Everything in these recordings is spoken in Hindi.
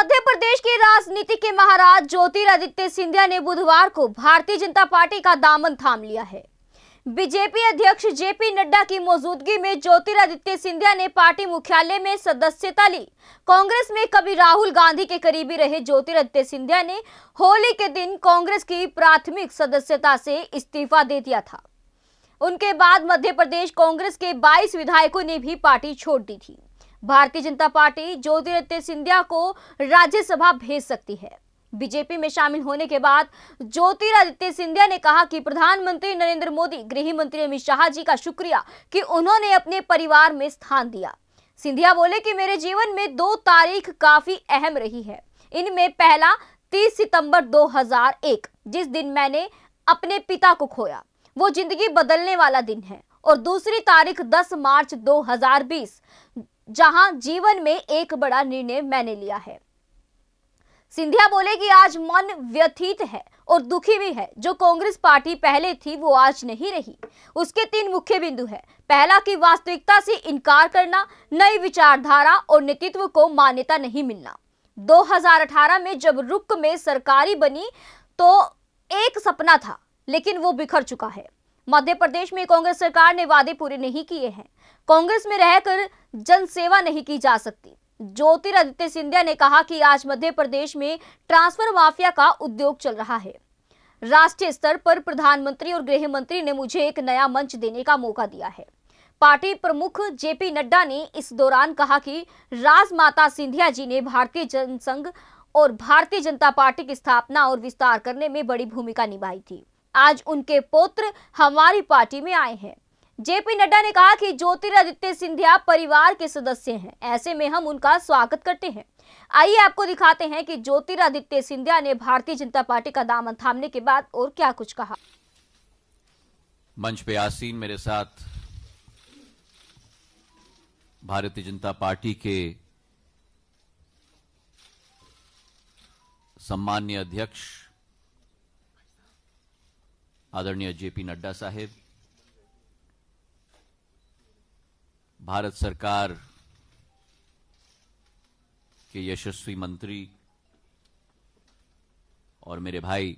मध्य प्रदेश के राजनीति के महाराज ज्योतिरादित्य सिंधिया ने बुधवार को भारतीय जनता पार्टी का दामन थाम लिया है। बीजेपी अध्यक्ष जेपी नड्डा की मौजूदगी में ज्योतिरादित्य सिंधिया ने पार्टी मुख्यालय में सदस्यता ली। कांग्रेस में कभी राहुल गांधी के करीबी रहे ज्योतिरादित्य सिंधिया ने होली के दिन कांग्रेस की प्राथमिक सदस्यता से इस्तीफा दे दिया था। उनके बाद मध्य प्रदेश कांग्रेस के 22 विधायकों ने भी पार्टी छोड़ दी थी। भारतीय जनता पार्टी ज्योतिरादित्य सिंधिया को राज्यसभा भेज सकती है। बीजेपी में शामिल होने के बाद ज्योतिरादित्य सिंधिया ने कहा कि प्रधानमंत्री नरेंद्र मोदी, गृह मंत्री अमित शाह जी का शुक्रिया कि उन्होंने अपने परिवार में स्थान दिया। सिंधिया बोले कि मेरे जीवन में 2 तारीख काफी अहम रही है। इनमें पहला 30 सितंबर 2001, जिस दिन मैंने अपने पिता को खोया, वो जिंदगी बदलने वाला दिन है, और दूसरी तारीख 10 मार्च 2020, जहां जीवन में एक बड़ा निर्णय मैंने लिया है। सिंधिया बोले कि आज मन व्यथित है और दुखी भी है। जो कांग्रेस पार्टी पहले थी वो आज नहीं रही। उसके 3 मुख्य बिंदु हैं। पहला कि वास्तविकता से इनकार करना, नई विचारधारा और नेतृत्व को मान्यता नहीं मिलना। 2018 में जब रुक में सरकारी बनी तो एक सपना था, लेकिन वो बिखर चुका है। मध्य प्रदेश में कांग्रेस सरकार ने वादे पूरे नहीं किए हैं। कांग्रेस में रहकर जनसेवा नहीं की जा सकती। ज्योतिरादित्य सिंधिया ने कहा कि आज मध्य प्रदेश में ट्रांसफर माफिया का उद्योग चल रहा है। राष्ट्रीय स्तर पर प्रधानमंत्री और गृह मंत्री ने मुझे एक नया मंच देने का मौका दिया है। पार्टी प्रमुख जेपी नड्डा ने इस दौरान कहा कि राजमाता सिंधिया जी ने भारतीय जनसंघ और भारतीय जनता पार्टी की स्थापना और विस्तार करने में बड़ी भूमिका निभाई थी। आज उनके पुत्र हमारी पार्टी में आए हैं। जेपी नड्डा ने कहा कि ज्योतिरादित्य सिंधिया परिवार के सदस्य हैं, ऐसे में हम उनका स्वागत करते हैं। आइए आपको दिखाते हैं कि ज्योतिरादित्य सिंधिया ने भारतीय जनता पार्टी का दामन थामने के बाद और क्या कुछ कहा। मंच पे आसीन मेरे साथ भारतीय जनता पार्टी के सम्माननीय अध्यक्ष आदरणीय जेपी नड्डा साहेब, भारत सरकार के यशस्वी मंत्री और मेरे भाई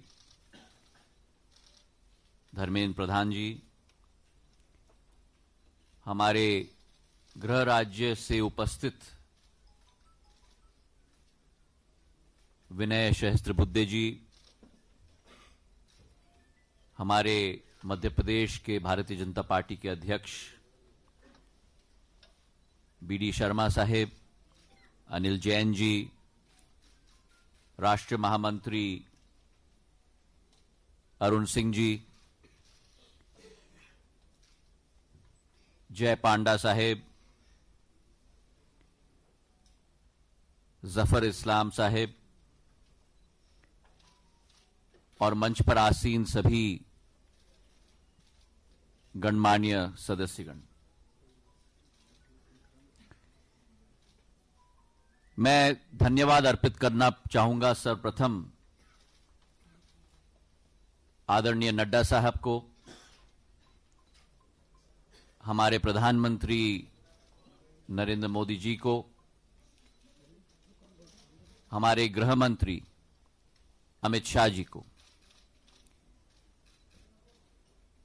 धर्मेन्द्र प्रधान जी, हमारे गृह राज्य से उपस्थित विनय सहस्त्रबुद्धे जी, हमारे मध्य प्रदेश के भारतीय जनता पार्टी के अध्यक्ष BD शर्मा साहेब, अनिल जैन जी, राष्ट्रीय महामंत्री अरुण सिंह जी, जय पांडा साहेब, जफर इस्लाम साहेब और मंच पर आसीन सभी गणमान्य सदस्यगण, मैं धन्यवाद अर्पित करना चाहूंगा सर्वप्रथम आदरणीय नड्डा साहब को, हमारे प्रधानमंत्री नरेंद्र मोदी जी को, हमारे गृह मंत्री अमित शाह जी को,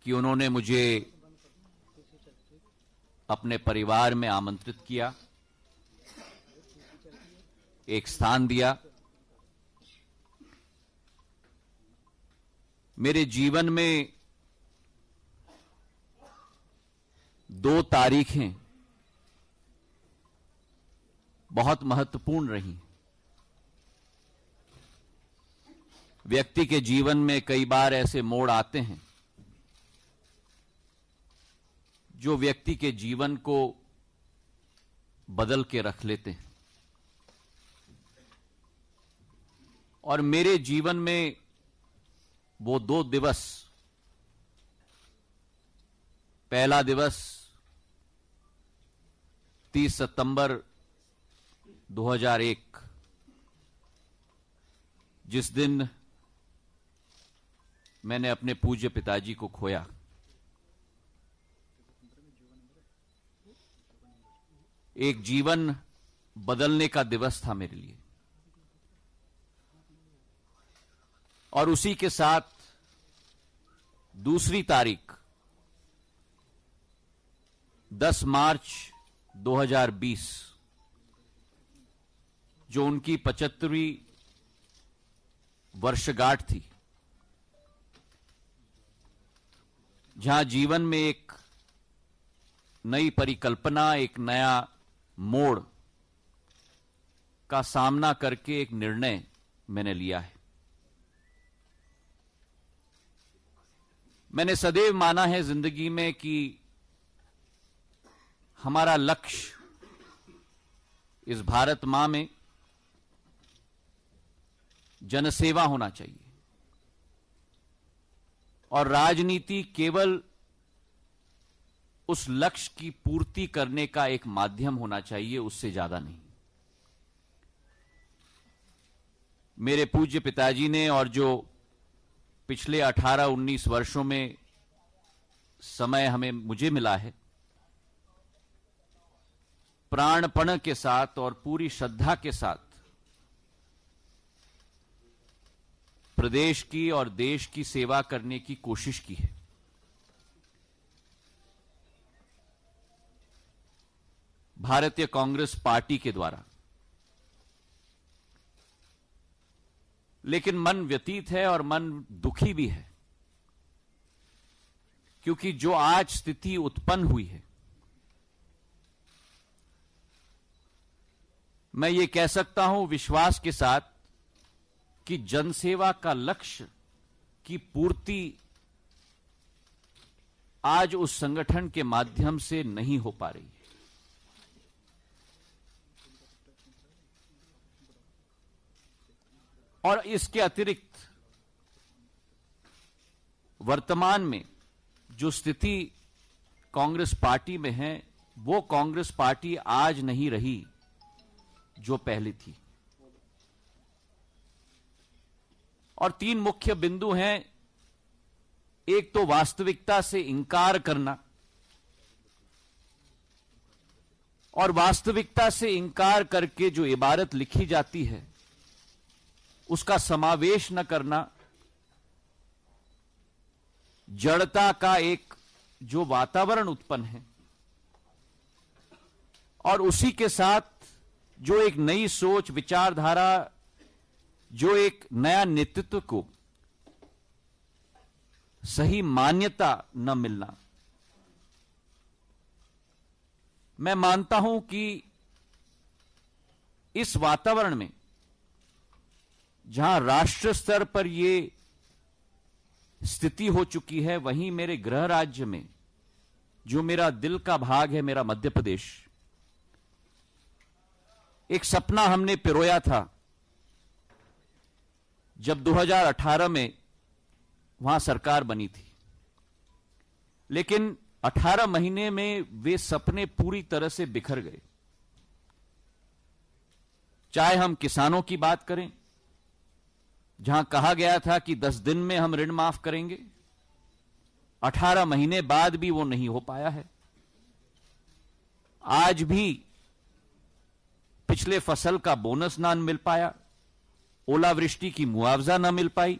कि उन्होंने मुझे अपने परिवार में आमंत्रित किया, एक स्थान दिया। मेरे जीवन में 2 तारीखें बहुत महत्वपूर्ण रही। व्यक्ति के जीवन में कई बार ऐसे मोड़ आते हैं जो व्यक्ति के जीवन को बदल के रख लेते हैं, और मेरे जीवन में वो 2 दिवस, पहला दिवस 30 सितंबर 2001, जिस दिन मैंने अपने पूज्य पिताजी को खोया, एक जीवन बदलने का दिवस था मेरे लिए। और उसी के साथ दूसरी तारीख 10 मार्च 2020 जो उनकी 75वीं वर्षगांठ थी, जहां जीवन में एक नई परिकल्पना, एक नया मोड़ का सामना करके एक निर्णय मैंने लिया है। मैंने सदैव माना है जिंदगी में कि हमारा लक्ष्य इस भारत मां में जनसेवा होना चाहिए और राजनीति केवल उस लक्ष्य की पूर्ति करने का एक माध्यम होना चाहिए, उससे ज्यादा नहीं। मेरे पूज्य पिताजी ने और जो पिछले 18-19 वर्षों में समय हमें मुझे मिला है, प्राणपण के साथ और पूरी श्रद्धा के साथ प्रदेश की और देश की सेवा करने की कोशिश की है। भारतीय कांग्रेस पार्टी के द्वारा, लेकिन मन व्यतीत है और मन दुखी भी है, क्योंकि जो आज स्थिति उत्पन्न हुई है, मैं ये कह सकता हूं विश्वास के साथ कि जनसेवा का लक्ष्य की पूर्ति आज उस संगठन के माध्यम से नहीं हो पा रही है। और इसके अतिरिक्त वर्तमान में जो स्थिति कांग्रेस पार्टी में है, वो कांग्रेस पार्टी आज नहीं रही जो पहले थी। और 3 मुख्य बिंदु हैं। एक तो वास्तविकता से इंकार करना, और वास्तविकता से इंकार करके जो इबारत लिखी जाती है उसका समावेश न करना, जड़ता का एक जो वातावरण उत्पन्न है, और उसी के साथ जो एक नई सोच, विचारधारा, जो एक नया नेतृत्व को सही मान्यता न मिलना। मैं मानता हूं कि इस वातावरण में, जहां राष्ट्र स्तर पर ये स्थिति हो चुकी है, वहीं मेरे गृह राज्य में जो मेरा दिल का भाग है, मेरा मध्य प्रदेश, एक सपना हमने पिरोया था जब 2018 में वहां सरकार बनी थी, लेकिन 18 महीने में वे सपने पूरी तरह से बिखर गए। चाहे हम किसानों की बात करें, जहां कहा गया था कि 10 दिन में हम ऋण माफ करेंगे, 18 महीने बाद भी वो नहीं हो पाया है। आज भी पिछले फसल का बोनस ना मिल पाया, ओलावृष्टि की मुआवजा ना मिल पाई,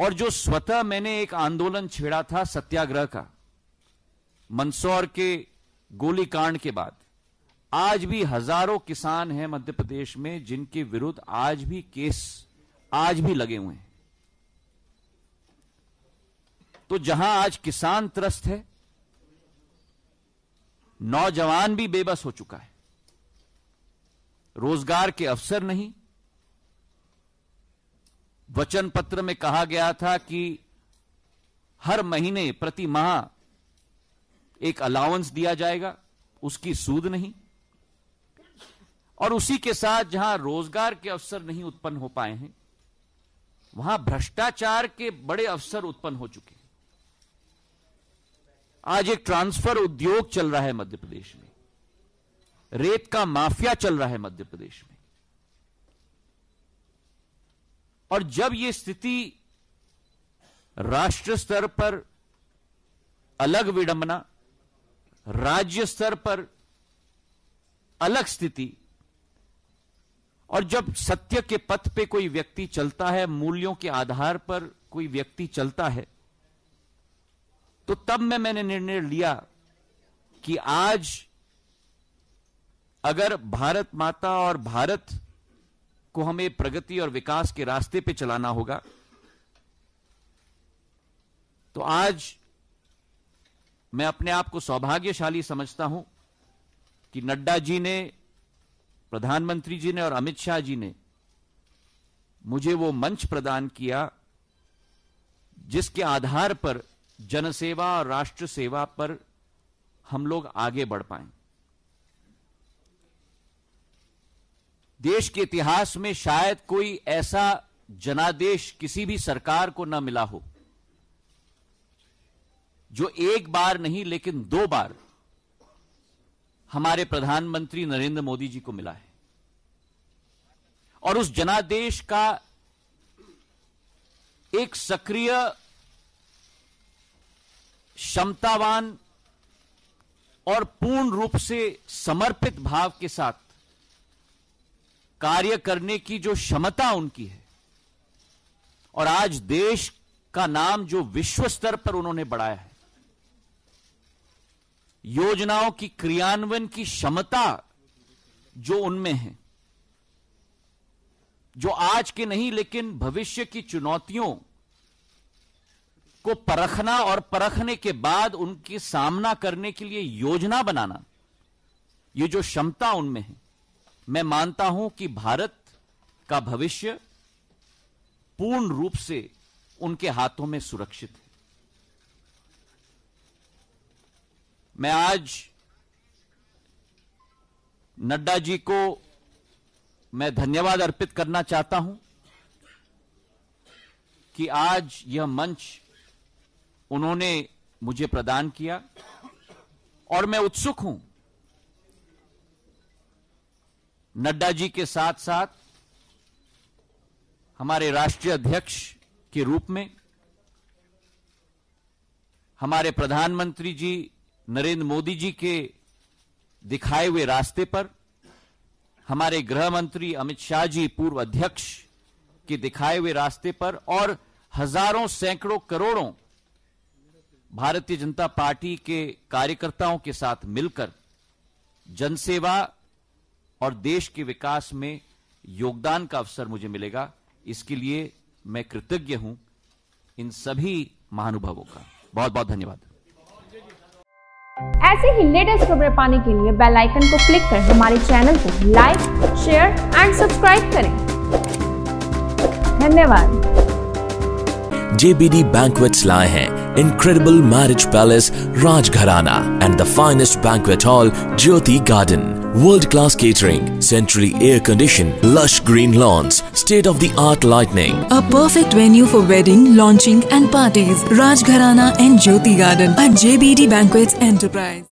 और जो स्वतः मैंने एक आंदोलन छेड़ा था सत्याग्रह का, मंदसौर के गोलीकांड के बाद, आज भी हजारों किसान हैं मध्य प्रदेश में जिनके विरुद्ध आज भी केस लगे हुए हैं। तो जहां आज किसान त्रस्त है, नौजवान भी बेबस हो चुका है, रोजगार के अवसर नहीं। वचन पत्र में कहा गया था कि हर महीने, प्रति माह एक अलाउंस दिया जाएगा, उसकी सूद नहीं। और उसी के साथ जहां रोजगार के अवसर नहीं उत्पन्न हो पाए हैं, वहां भ्रष्टाचार के बड़े अवसर उत्पन्न हो चुके हैं। आज एक ट्रांसफर उद्योग चल रहा है मध्य प्रदेश में, रेत का माफिया चल रहा है मध्य प्रदेश में। और जब यह स्थिति राष्ट्र स्तर पर अलग विडंबना, राज्य स्तर पर अलग स्थिति, और जब सत्य के पथ पे कोई व्यक्ति चलता है, मूल्यों के आधार पर कोई व्यक्ति चलता है, तो तब मैंने निर्णय लिया कि आज अगर भारत माता और भारत को हमें प्रगति और विकास के रास्ते पे चलाना होगा, तो आज मैं अपने आप को सौभाग्यशाली समझता हूं कि नड्डा जी ने, प्रधानमंत्री जी ने और अमित शाह जी ने मुझे वो मंच प्रदान किया जिसके आधार पर जनसेवा और राष्ट्र सेवा पर हम लोग आगे बढ़ पाएं। देश के इतिहास में शायद कोई ऐसा जनादेश किसी भी सरकार को न मिला हो जो एक बार नहीं लेकिन दो बार हमारे प्रधानमंत्री नरेंद्र मोदी जी को मिला है। और उस जनादेश का एक सक्रिय, क्षमतावान और पूर्ण रूप से समर्पित भाव के साथ कार्य करने की जो क्षमता उनकी है, और आज देश का नाम जो विश्व स्तर पर उन्होंने बढ़ाया है, योजनाओं की क्रियान्वयन की क्षमता जो उनमें है, जो आज के नहीं लेकिन भविष्य की चुनौतियों को परखना और परखने के बाद उनके सामना करने के लिए योजना बनाना, ये जो क्षमता उनमें है, मैं मानता हूं कि भारत का भविष्य पूर्ण रूप से उनके हाथों में सुरक्षित है। मैं आज नड्डा जी को मैं धन्यवाद अर्पित करना चाहता हूं कि आज यह मंच उन्होंने मुझे प्रदान किया, और मैं उत्सुक हूं नड्डा जी के साथ साथ हमारे राष्ट्रीय अध्यक्ष के रूप में हमारे प्रधानमंत्री जी नरेंद्र मोदी जी के दिखाए हुए रास्ते पर, हमारे गृह मंत्री अमित शाह जी पूर्व अध्यक्ष के दिखाए हुए रास्ते पर, और हजारों, सैकड़ों, करोड़ों भारतीय जनता पार्टी के कार्यकर्ताओं के साथ मिलकर जनसेवा और देश के विकास में योगदान का अवसर मुझे मिलेगा। इसके लिए मैं कृतज्ञ हूं इन सभी महानुभावों का। बहुत बहुत धन्यवाद। ऐसे ही लेटेस्ट खबरें पाने के लिए बेल आइकन को क्लिक करें। हमारे चैनल को लाइक, शेयर एंड सब्सक्राइब करें। धन्यवाद। JBD Banquets लाए हैं Incredible Marriage Palace Rajgharana and the finest banquet hall Jyoti Garden. World-class catering, centrally air-conditioned, lush green lawns, state-of-the-art lighting. A perfect venue for wedding, launching and parties. Rajgharana and Jyoti Garden at JBD Banquets Enterprise.